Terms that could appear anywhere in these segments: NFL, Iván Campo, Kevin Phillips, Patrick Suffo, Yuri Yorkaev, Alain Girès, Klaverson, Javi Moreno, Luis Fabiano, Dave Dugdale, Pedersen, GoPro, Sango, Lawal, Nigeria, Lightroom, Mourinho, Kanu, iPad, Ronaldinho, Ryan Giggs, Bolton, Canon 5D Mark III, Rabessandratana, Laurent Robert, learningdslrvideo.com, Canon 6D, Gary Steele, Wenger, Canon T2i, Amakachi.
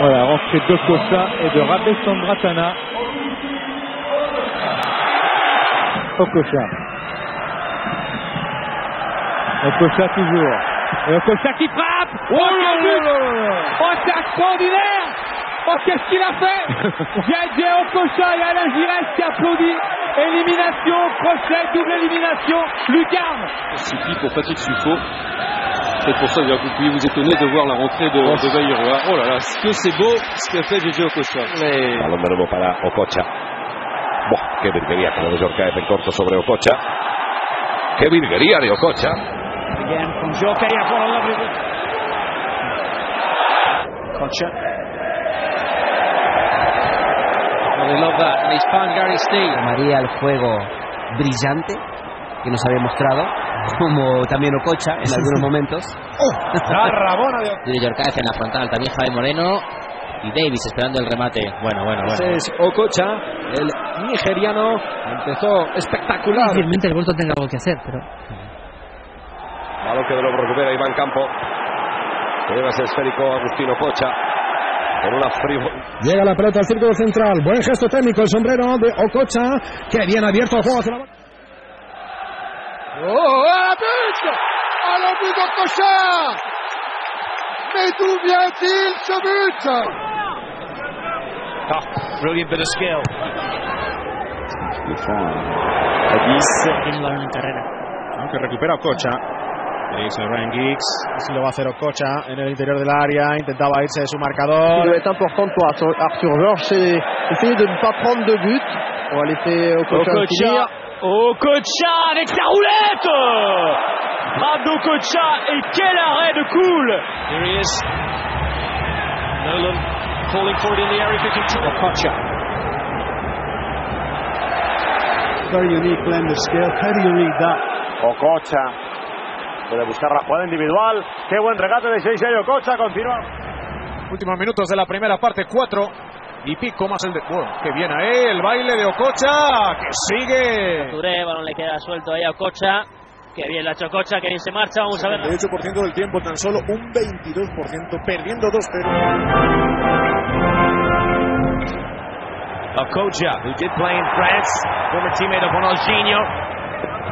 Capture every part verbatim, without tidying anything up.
Voilà, rentrée de Costa et de Rabessandratana. Okocha. Okocha toujours. Et Okocha qui frappe. Oh, oh c'est extraordinaire. Oh, qu'est-ce qu'il a fait. Jay-Jay Okocha et Alain Girès qui applaudit. Élimination, crochet, double élimination, lucarne. C'est qui pour Patrick Suffo. C'est pour ça que vous pouvez vous étonner de voir la rentrée de, oh, de Bayerois. Oh là là, ce que c'est beau ce qu'a fait Jay-Jay Okocha. Mais... Balón de nuevo para Okocha. Bon, qué virguería, que Nueva York cae en corto sobre Okocha. Qué virguería de Okocha. Again from Jorge, what a lovely Okocha. They love that. And he's found Gary Steele. María, el juego brillante que nos había mostrado, como también Okocha en algunos momentos. La rabona de Okocha. New York en la frontal, también Javi Moreno y Davis esperando el remate. Bueno, bueno, bueno. Ese es Okocha, el nigeriano, empezó espectacular. Difícilmente el Bolton tenga algo que hacer, pero... Balón que de lo recupera Iván Campo. Que lleva ese esférico Agustín Okocha. Llega la pelota al círculo central. Buen gesto técnico el sombrero de Okocha, que bien abierto el juego hacia la boca. ¡Oh, a la de Okocha! Mais d'où vient-il ce but? Oh, brilliant bit of skill. Inline en carrera. Aunque recupera Okocha. Hizo Ryan Giggs, así lo va a hacer Okocha en el interior del área, intentaba irse de su marcador. Il est important pour Arthur Georges, c'est essayer de ne pas prendre de but. On va laisser Okocha. Okocha, Okocha avec sa roulette. Frappe d'Okocha et quel arrêt de cool. Here he is. Nolan calling for it in the area fifty-two. Okocha. Very unique blend of skill. How do you read that? Okocha. Puede buscar la jugada individual. Qué buen regate de Jay-Jay Okocha. Continúa. Últimos minutos de la primera parte. Cuatro y pico más el de... Bueno, que bien ahí el baile de Okocha. Que sigue. Turé, balón le queda suelto ahí a Okocha. Que bien la Okocha. Que bien se marcha. Vamos a ver. El ocho por ciento del tiempo. Tan solo un veintidós por ciento. Perdiendo dos cero. Okocha, who did play in France. Former teammate of Ronaldinho.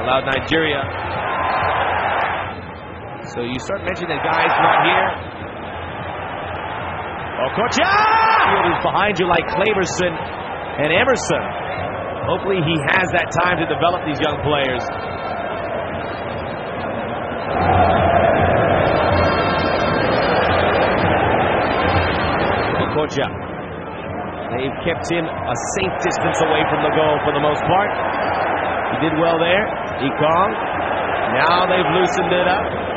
Allowed Nigeria. So you start mentioning that guys not here. Okocha! He is behind you like Klaverson and Emerson. Hopefully he has that time to develop these young players. Okocha. They've kept him a safe distance away from the goal for the most part. He did well there. He calmed. Now they've loosened it up.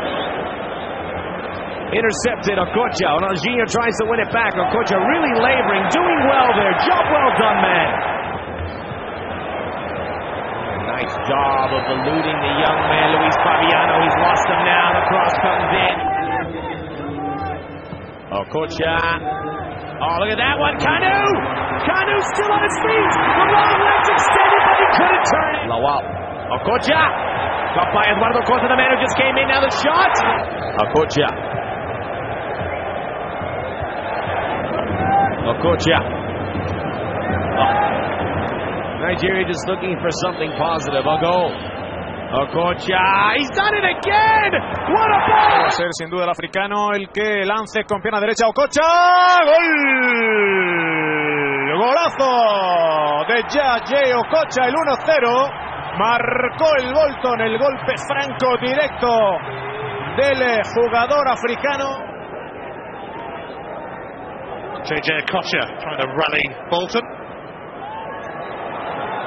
Intercepted Okocha. Ronaldinho tries to win it back. Okocha really laboring, doing well there. Job well done, man. Nice job of eluding the young man, Luis Fabiano. He's lost him now. The cross comes in. Okocha. Oh, look at that one. Kanu. Kanu still on his feet. The long legs extended, but he couldn't turn it. Lawal. Okocha. Caught by Eduardo Costa. The man who just came in. Now the shot. Okocha. Okocha. Oh. Nigeria just looking for something positive. A goal. Okocha. He's done it again. What a ball. Va a ser sin duda el africano el que lance con pierna derecha. Okocha. Gol. Golazo de Jay-Jay Okocha. El uno cero. Marcó el Bolton. El golpe franco directo del jugador africano. Jay-Jay Okocha trying to rally Bolton.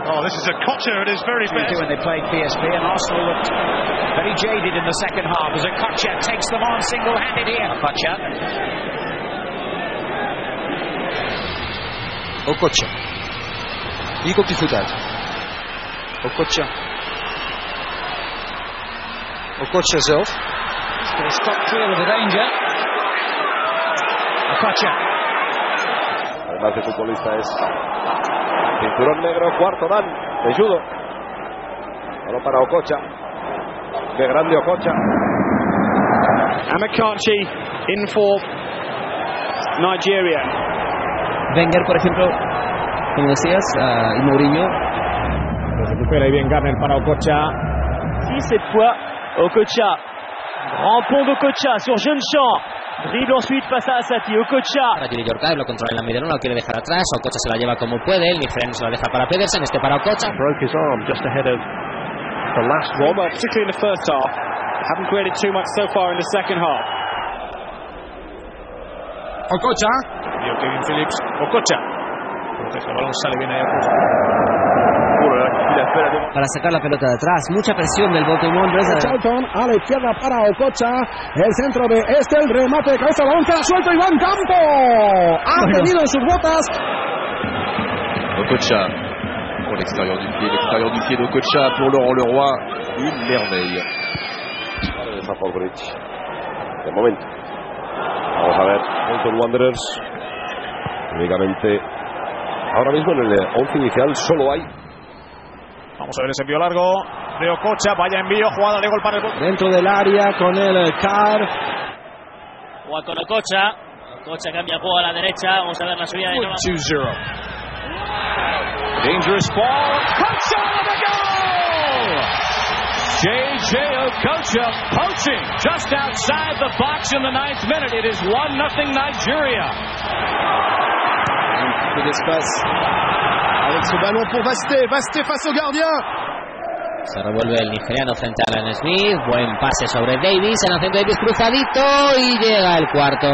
Oh, this is Okocha at his very best. When they played P S V and Arsenal looked very jaded in the second half as Okocha takes them on single-handed here. Okocha. Okocha. Digo dificultad. Okocha. Okocha zelf. He's going to stop clear of the danger. Okocha. Además de futbolista es cinturón negro, cuarto dan de judo. Solo para Okocha. Qué grande Okocha. Amakachi in for Nigeria. Wenger, por ejemplo, como decías, uh, y Mourinho. Recupera y bien Garner para Okocha. Si, cette fois, Okocha. Rampon d'Okocha sur Jeune Champ. Dribble ensuite, pasa a Sati. Okocha. Para Jiri Yorka, lo controla en la media, no lo quiere dejar atrás. Okocha se la lleva como puede. El Nigeriano se la deja para Pedersen. Este para Okocha. Broke his arm just ahead of the last one, well, particularly in the first half. Haven't created too much so far in the second half. Okocha. Kevin Phillips. Okocha. El balón sale bien ahí a para sacar la pelota de atrás, mucha presión del Boquimón. Storton a la izquierda para Okocha, el centro de este, el remate de cabeza, balón queda suelto. Iván Campo ha bueno. tenido en sus botas. Okocha pour l'extérieur du pied, l'extérieur du pied d'Okocha pour Laurent Leroy, une merveille. De momento, vamos a ver, Bolton Wanderers, únicamente ahora mismo en el once inicial solo hay. Vamos a ver ese envío largo de Okocha. Vaya envío, jugada de gol para el... Dentro del área con el Car. Juega con Okocha. Okocha cambia juego a la derecha. Vamos a ver la subida de nuevo. two zero. Dangerous ball. Okocha with a goal! Jay-Jay Okocha poaching just outside the box in the ninth minute. It is one nothing Nigeria. Un poco de espacio. Avec ce ballon pour Vasté, Vasté face au gardien. Se revuelve el nigeriano frente a Alan Smith. Buen pase sobre Davis, en el centro de Davis cruzadito y llega el cuarto.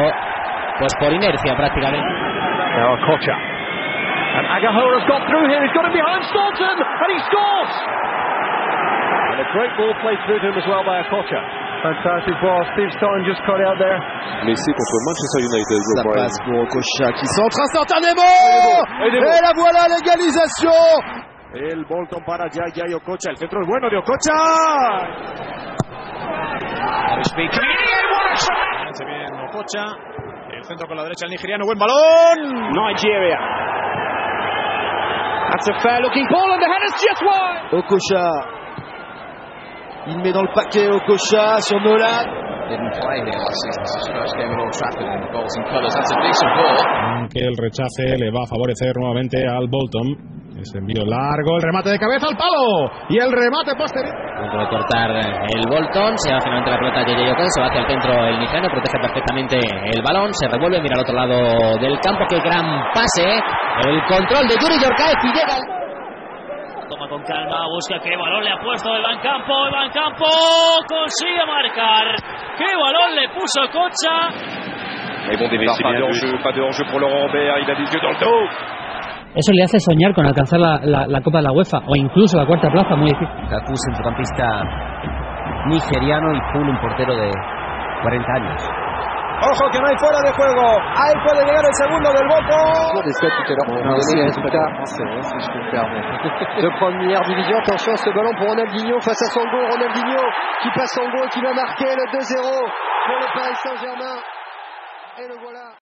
Pues por inercia prácticamente. Now Okocha. And Agahor has got through here. He's got him behind Storton and he scores. And a great ball played through to him as well by Okocha. Fantastic ball. Steve Stone just caught out there. Messi contre Manchester United. Ça passe pour Okocha qui centre instantanément. Et, et, et la voilà l'égalisation. El Bolton para Jay-Jay Okocha. El centro es bueno de Okocha. Se viene Okocha. El centro con la derecha el nigeriano. Buen balón. Nigeria. That's a fair looking ball and the head is just wide. Okocha. Il met dans le paquet Okocha sur Nolan. Aunque el rechace le va a favorecer nuevamente al Bolton. Ese envío largo, el remate de cabeza al palo y el remate posterior. Punto de cortar el Bolton, se va finalmente la pelota de Jay-Jay Okocha, se va hacia el centro el nigeriano, protege perfectamente el balón, se revuelve, mira al otro lado del campo, qué gran pase, el control de Yuri Yorkaev y llega. Toma con calma, busca qué balón le ha puesto Iván Campo. Iván Campo consigue marcar. Qué balón le puso Okocha. Mais bon, débat, pas de hors-jeu, pas de hors-jeu pour Laurent Robert, il a des yeux dans le dos. Eso le hace soñar con alcanzar la, la, la Copa de la UEFA o incluso la cuarta plaza, muy difícil. Kaku, centrocampista nigeriano y Pul, un portero de cuarenta años. Ojo que no hay fuera de juego. Ahí puede llegar el segundo del Bolton. De première division, attention à ce ballon pour Ronald Guignon face à Sango. Ronaldinho qui passe Sango et qui va marquer le two zero pour le Paris Saint-Germain. Et le voilà.